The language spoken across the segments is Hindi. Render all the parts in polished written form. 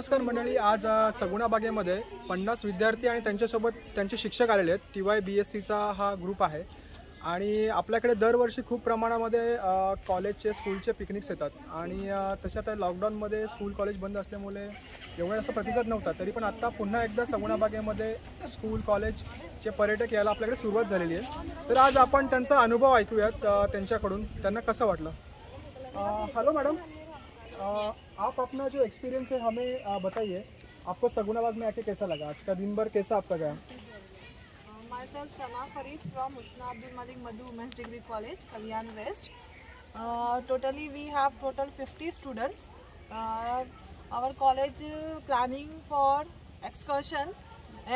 नमस्कार मंडळी, आज सगुणा बागेमध्ये 50 विद्यार्थी आणि त्यांच्यासोबत त्यांचे शिक्षक आलेले आहेत। TY BSc चा हा ग्रुप आहे आणि आपल्याकडे दरवर्षी खूप प्रमाणामध्ये कॉलेजचे स्कूलचे पिकनिक्स येतात आणि तसे आता लॉकडाऊनमध्ये स्कूल कॉलेज बंद असल्यामुळे एवढा असा प्रतिसाद नव्हता, तरी पण आता पुन्हा एकदा सगुणा बागेमध्ये स्कूल कॉलेजचे पर्यटक यायला आपल्याकडे सुरुवात झालेली आहे। तर आज आपण त्यांचा अनुभव ऐकूयात त्यांच्याकडून, त्यांना कसं वाटलं। हेलो मैडम, आप अपना जो एक्सपीरियंस है हमें बताइए। आपको सगुना बाग में आके कैसा लगा, आज का दिन भर कैसा आपका गया? Myself Sana Farid from Husna Abdul Malik Madhu women's degree college, Kalyan west. Totally we have total 50 students. Our college planning for excursion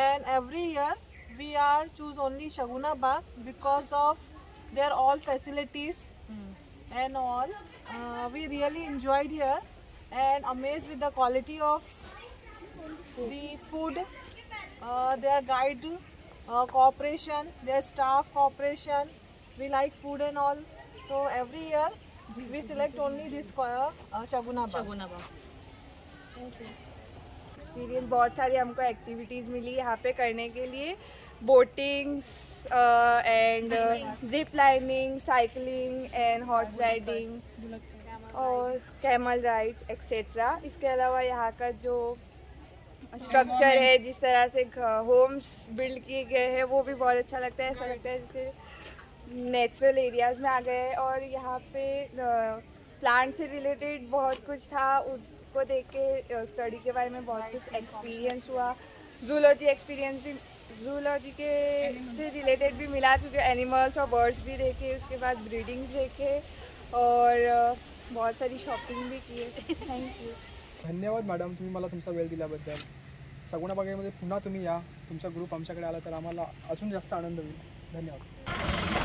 and every year we are choose only Saguna Baug because of their all facilities and all. We really enjoyed here and amazed with the quality of the food, their guide cooperation, their staff cooperation. We like food and all, so every year we select only this Shaguna Bagh. Okay, experience बहुत सारी हमको activities मिली यहाँ पे करने के लिए, boatings and zip lining, cycling and horse riding और कैमल राइड्स एक्सेट्रा। इसके अलावा यहाँ का जो स्ट्रक्चर है, जिस तरह से होम्स बिल्ड किए गए हैं, वो भी बहुत अच्छा लगता है। ऐसा लगता है जैसे नेचुरल एरियाज़ में आ गए। और यहाँ पे प्लांट से रिलेटेड बहुत कुछ था, उसको देख के स्टडी के बारे में बहुत कुछ एक्सपीरियंस हुआ। जूलॉजी एक्सपीरियंस भी, जूलॉजी के से रिलेटेड भी मिला, क्योंकि एनिमल्स और बर्ड्स भी देखे, उसके बाद ब्रीडिंग्स देखे और बहुत सारी शॉपिंग भी की। थैंक यू, धन्यवाद मैडम, तुम्ही मला तुमचा वेळ दिल्याबद्दल। सगुणा बागेमध्ये पुन्हा तुम्ही या, तुमचा ग्रुप आमच्याकडे आला तर आम्हाला अजून जास्त आनंद होईल। धन्यवाद।